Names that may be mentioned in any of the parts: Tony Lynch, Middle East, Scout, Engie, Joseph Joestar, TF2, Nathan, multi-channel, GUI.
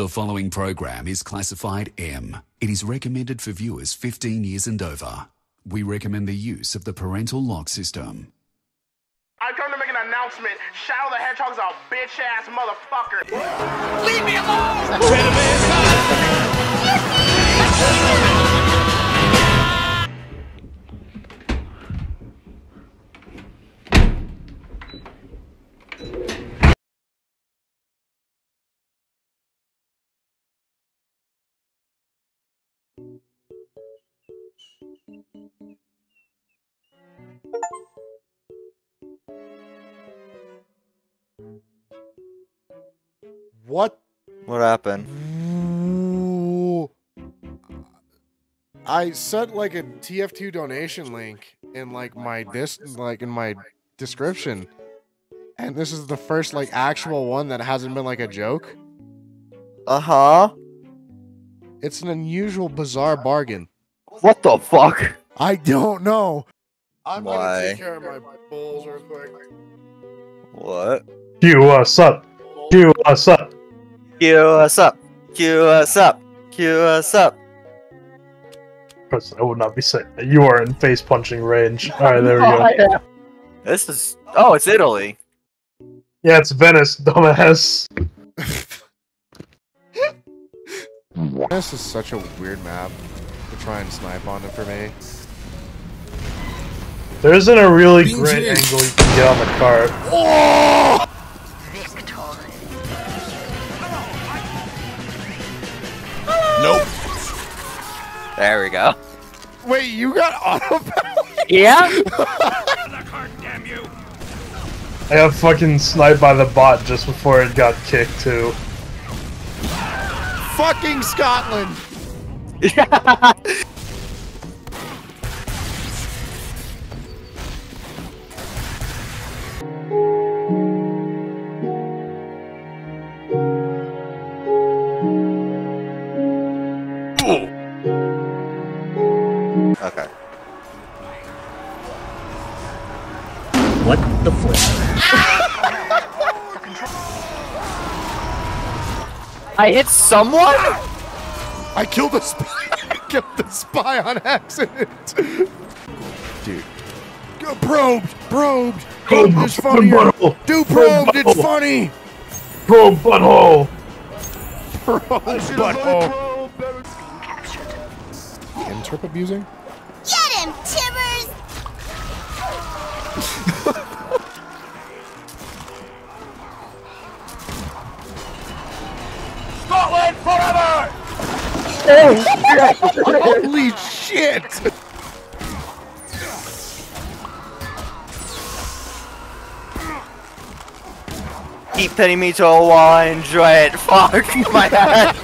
The following program is classified M. It is recommended for viewers 15 years and over. We recommend the use of the parental lock system. I come to make an announcement. Shadow the Hedgehog's a bitch-ass motherfucker. Leave me alone! What? What happened? Ooh. I sent like a TF2 donation link in like my description, and this is the first like actual one that hasn't been like a joke. Uh huh. It's an unusual, bizarre bargain. What the fuck? I don't know. I'm gonna take care of my bulls real quick. What? Q us up. Q us up. Q us up. Q us up. Q us up. I would not be sick. You are in face punching range. Alright, there we go. Yeah. This is. Oh, it's Italy. Yeah, it's Venice, dumbass. Venice is such a weird map to try and snipe on it for me. There isn't a really great angle you can get on the car. Oh! Nope. There we go. Wait, you got auto power? Yeah. I got fucking sniped by the bot just before it got kicked too. Fucking Scotland. Yeah. Okay. What the flip? I hit someone? I killed the spy. I killed the spy on accident. Dude. Go probed. Probed. Probed is funny. Do probed. It's funny. Probe butthole. Probe butthole. Interp abusing? Get him, Timbers! Scotland forever! Holy shit! Keep petting me to a wall and enjoy it. Fuck my head!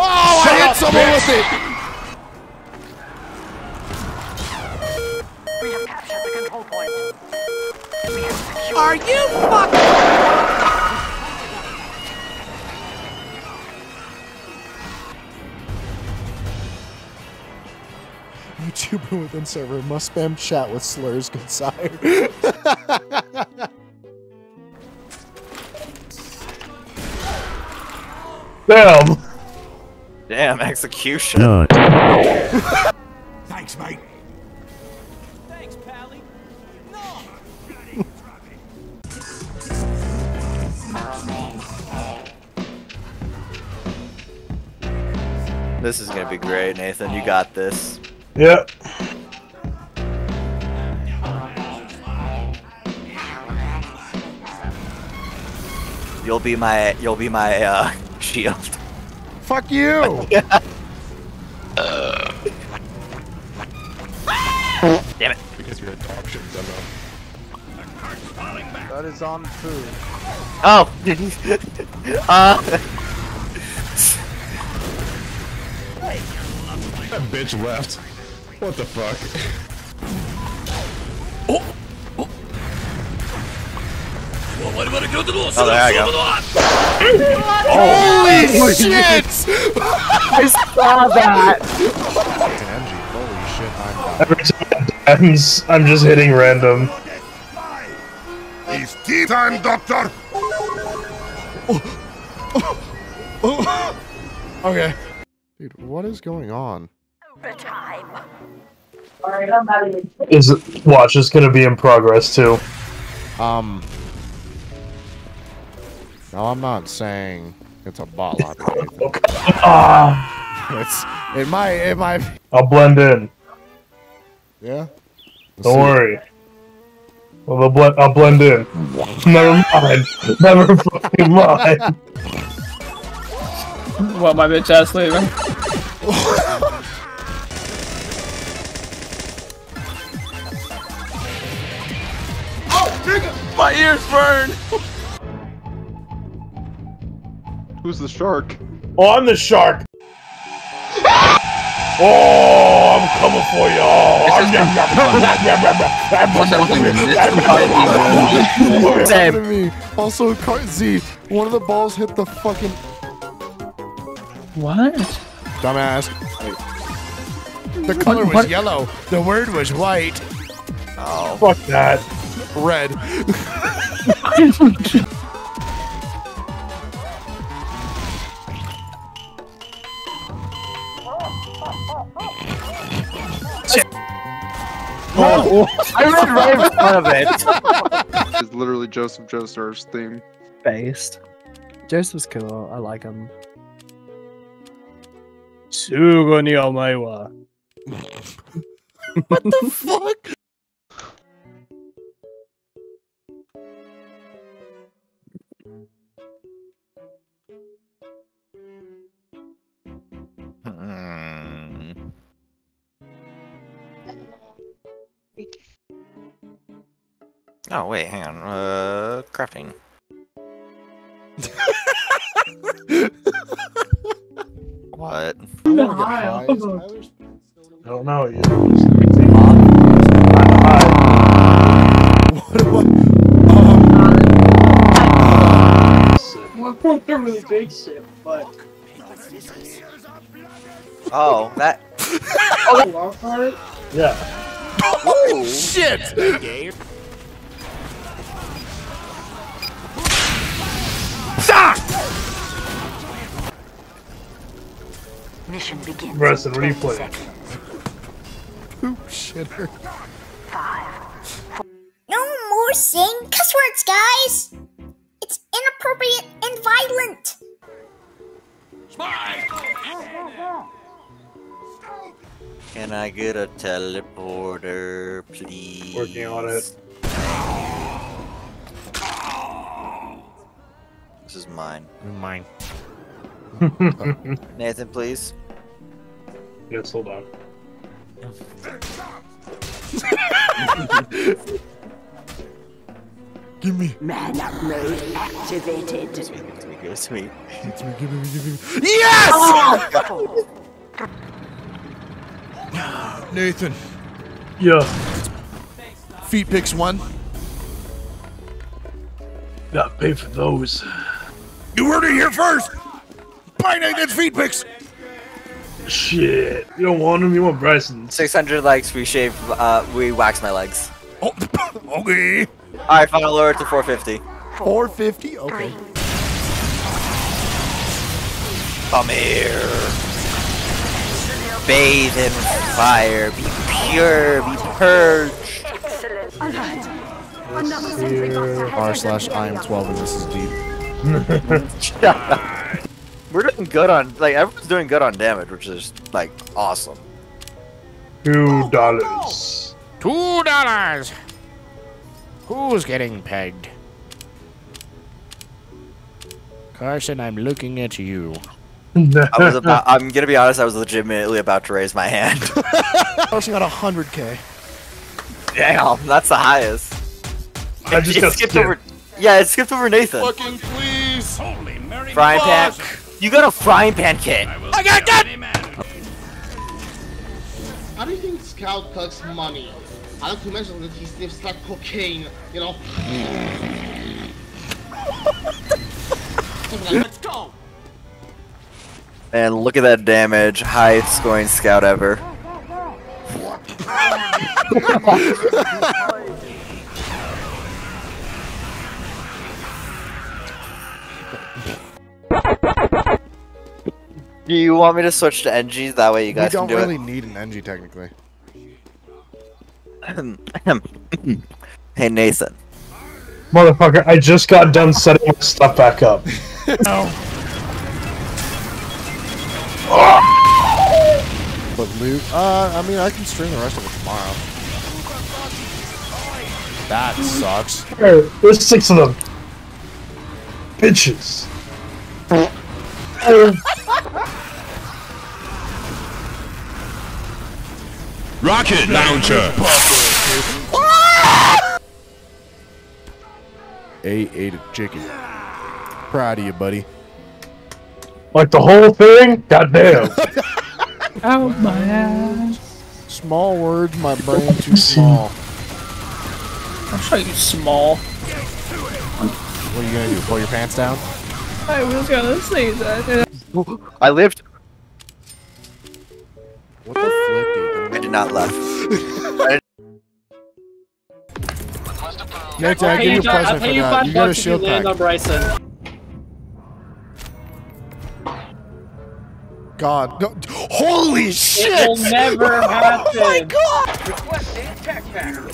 Oh, I hit someone with it! We have captured the control point. We have secured. Are you fucking? YouTuber within server must spam chat with slurs, good sire. Damn! Damn, execution. No. Thanks, mate. Thanks, Pally. No! This is gonna be great, Nathan. You got this. Yep. You'll be my shield. Fuck you! Yeah. Damn it. Because you're adoptions, I don't know. That is on food. Oh! That bitch left. What the fuck? Oh! Oh, there I go. Holy shit! I saw that! Engie, holy shit. Every time I'm just hitting random. It's tea time, Doctor! Okay. Dude, what is going on? Overtime. Is it, watch, it's gonna be in progress too. No, I'm not saying it's a bot lobby. It might. I'll blend in. Yeah. Don't worry. Well, I'll blend in. Never mind. Never fucking mind. What, my bitch ass leaving? Oh, nigga! My ears burn! Who's the shark? Oh, I'm the shark! Oh, I'm coming for y'all! Also, Z, one of the balls hit the fucking... What? Dumbass. Wait. The color was yellow. The word was white. Oh, fuck that. Red. Oh, I ran right in front of it. It's literally Joseph Joestar's theme. Based. Joseph's cool. I like him. Sugo ni omaiwa. What the fuck? Oh wait, hang on. Crafting. What? I don't know. You what do I? Really big shit, but. Oh, that. Oh, the long part? Yeah. Oh shit! Mission begins. Rest and replay. Oop, shitter. 5. 4. No more saying cuss words, guys. It's inappropriate and violent. Can I get a teleporter, please? Working on it. This is mine. Mine. Nathan, please. Yes, hold on. Give me. Man up mode activated. Give me. Yes! Oh, God. Nathan. Yeah. Feet picks 1. Got paid for those. You heard it here first. Buy Nathan's feed pics! Shit. You don't want him, you want Bryson. 600 likes, we shave, we wax my legs. Oh, okay. Alright, fine, I'll lower it to 450. 450? Okay. Come here. Bathe in fire. Be pure. Be purged. Excellent. r/I am 12 and this is deep. Shut up. We're doing good on, like, everyone's doing good on damage, which is, like, awesome. $2. $2! Who's getting pegged? Carson, I'm looking at you. I'm gonna be honest, I was legitimately about to raise my hand. Carson got 100K. Damn, that's the highest. I just skipped over. Yeah, it skipped over Nathan. Fucking please! Holy Mary Frying Pan. You got a frying pan kit! I got that! How do you think Scout collects money? I don't mention that he sniffs like cocaine, you know? Let's go! And look at that damage. Highest scoring Scout ever. Do you want me to switch to Engie? That way you guys can do it. We don't really need an Engie technically. Hey Nathan. Motherfucker, I just got done setting my stuff back up. No. But loot, I mean, I can stream the rest of it tomorrow. That sucks. There's 6 of them. Bitches. Rocket launcher. 8 ate a chicken. Proud of you, buddy. Like the whole thing? Goddamn. Oh my ass. Small words, my brain too small. I'm trying to be small. What are you gonna do? Pull your pants down? I was gonna say that. I lived. What the flip, dude? I did not laugh. Nick, I give you a present for that. You got a shield pack. God, no. Holy shit! It will never happen! Oh my god! Requesting attack pattern.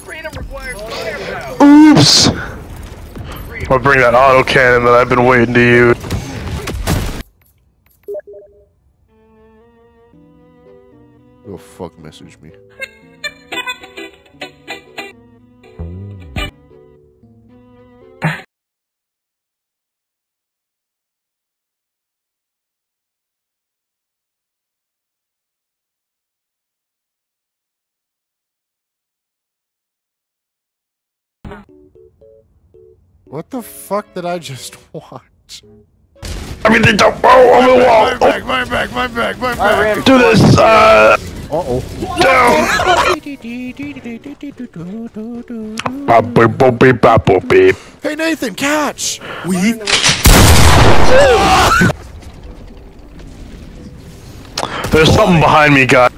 Freedom requires firepower. Oops! I'll bring that autocannon that I've been waiting to use. Oh fuck, message me. What the fuck did I just watch? I mean, they don't. Oh, on the wall! My back! Do this! Uh oh. Down! Bop boop beep. Hey, Nathan, catch! We. There's something behind me, guys.